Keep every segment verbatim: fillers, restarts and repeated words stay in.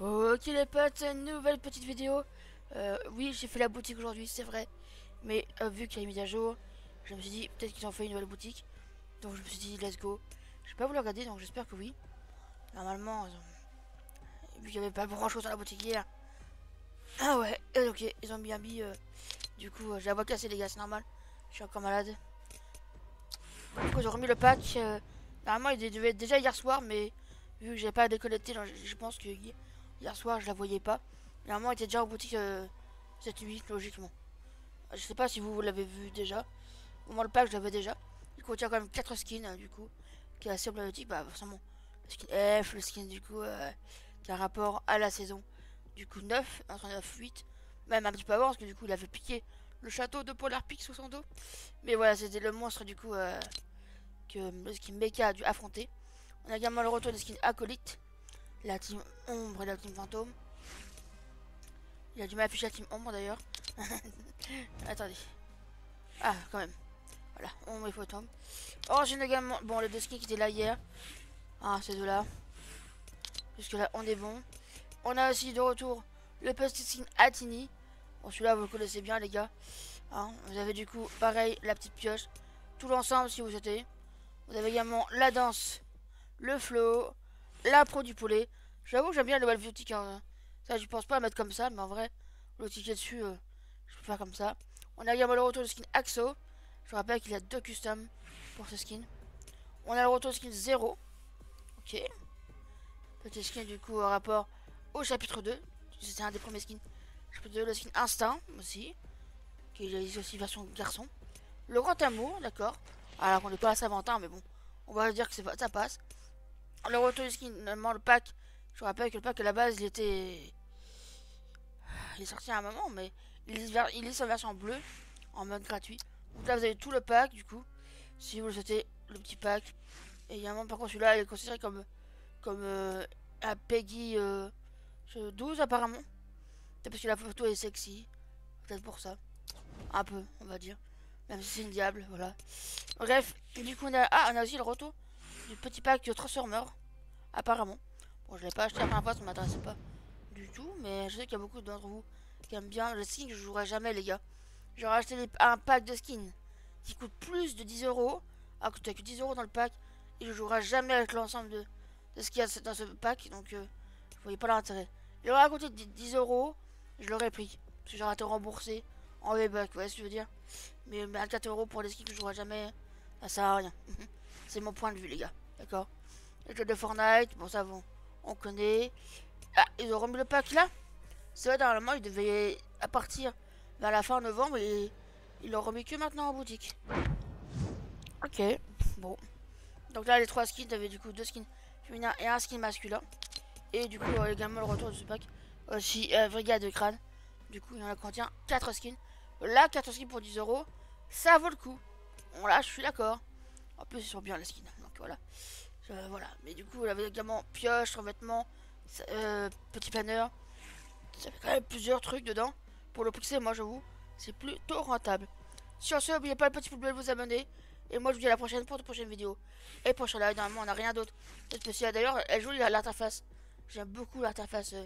Ok les potes, nouvelle petite vidéo. Euh, oui, j'ai fait la boutique aujourd'hui, c'est vrai. Mais euh, vu qu'il y a une mise à jour, je me suis dit peut-être qu'ils ont fait une nouvelle boutique. Donc je me suis dit let's go. Je vais pas vous le regarder, donc j'espère que oui. Normalement, euh, vu qu'il n'y avait pas grand chose dans la boutique hier. Ah ouais, euh, ok, ils ont bien mis. Euh, du coup, euh, j'ai la voix cassée les gars, c'est normal. Je suis encore malade. Du coup, ils ont remis le pack. Euh, normalement, il devait être déjà hier soir, mais vu que j'ai pas décollecté, je pense que hier soir je la voyais pas. Normalement, il était déjà en boutique euh, sept huit logiquement. Je sais pas si vous, vous l'avez vu déjà. Au moins, le pack, je l'avais déjà. Il contient quand même quatre skins, hein, du coup, qui est assez problématique. Bah, forcément, le skin F, le skin du coup, euh, qui a un rapport à la saison. Du coup, neuf, entre neuf, huit, même un petit peu avant, parce que du coup, il avait piqué le château de Polar Peak sous son dos. Mais voilà, c'était le monstre du coup, euh, que le skin Mecha a dû affronter. On a également le retour des skins acolytes, la team ombre et la team fantôme. Il a dû m'afficher la team ombre d'ailleurs. Attendez. Ah, quand même. Voilà, ombre et fantôme. Or, j'ai également. Bon, les deux skins qui étaient là hier. Ah, ces deux-là. Jusque là, on est bon. On a aussi de retour le petit skin Atini. Bon, celui-là, vous le connaissez bien, les gars. Hein, vous avez du coup, pareil, la petite pioche. Tout l'ensemble, si vous souhaitez. Vous avez également la danse, le flow, la pro du poulet. J'avoue, j'aime bien le nouvelle boutique. Hein. Ça, je pense pas à mettre comme ça, mais en vrai, le ticket dessus, euh, je peux faire comme ça. On a également le retour du skin Axo. Je rappelle qu'il y a deux customs pour ce skin. On a le retour du skin zéro. Ok. Petit skin, du coup, en rapport au chapitre deux, c'était un des premiers skins. Chapitre deux, le skin Instinct aussi, qui est aussi version garçon. Le Grand Amour, d'accord. Alors qu'on n'est pas à Saint-Valentin, mais bon, on va dire que ça passe. Le retour du skin, normalement le pack. Je rappelle que le pack à la base, il était, il est sorti à un moment, mais il est, il est en version bleue, en mode gratuit. Donc là, vous avez tout le pack, du coup, si vous le souhaitez, le petit pack. Et également, par contre, celui-là, il est considéré comme, comme euh, un Peggy. Euh, douze apparemment. C'est parce que la photo est sexy. Peut-être pour ça. Un peu, on va dire. Même si c'est une diable, voilà. Bref, du coup on a... Ah, on a aussi le retour du petit pack de Transformer. Apparemment. Bon, je l'ai pas acheté la première fois, ça ne m'intéressait pas du tout. Mais je sais qu'il y a beaucoup d'entre vous qui aiment bien le skin que je jouerai jamais, les gars. J'aurais acheté les... un pack de skins qui coûte plus de dix euros. Ah, coûte que dix euros dans le pack. Et je jouerai jamais avec l'ensemble de... de ce qu'il y a dans ce pack. Donc, euh, je voyais pas l'intérêt. Il aurait coûté dix euros, je l'aurais pris. Parce que j'aurais été remboursé en V-Buck, vous voyez ce que je veux dire. Mais, mais à quatre euros pour les skins que je jouerai jamais, ça sert à rien. C'est mon point de vue, les gars. D'accord. Le jeu de Fortnite, bon, ça, bon, on connaît. Ah, ils ont remis le pack là. C'est vrai, normalement, ils devaient à partir vers la fin novembre et ils l'ont remis que maintenant en boutique. Ok, bon. Donc là, les trois skins, t'avais du coup deux skins féminins et un skin masculin. Et du coup, on a également le retour de ce pack. Aussi, euh, Brigade de Crâne. Du coup, il en contient quatre skins. Là, quatre skins pour dix euros. Ça vaut le coup. Bon, là, je suis d'accord. En plus, ils sont bien les skins. Donc voilà. Euh, voilà. Mais du coup, on avait également pioche, revêtement, euh, petit planeur. Ça fait quand même plusieurs trucs dedans. Pour le pixel, moi, j'avoue, c'est plutôt rentable. Sur ce, n'oubliez pas le petit pouce bleu de vous abonner. Et moi, je vous dis à la prochaine pour de prochaines vidéos. Et prochain live, normalement, on n'a rien d'autre de spécial. D'ailleurs, elle joue l'interface. J'aime beaucoup l'interface euh,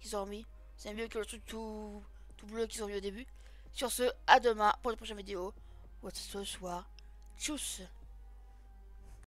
qu'ils ont remis. C'est mieux que le truc tout, tout bleu qu'ils ont mis au début. Sur ce, à demain pour une prochaine vidéo. Ou à ce soir. Tchuss.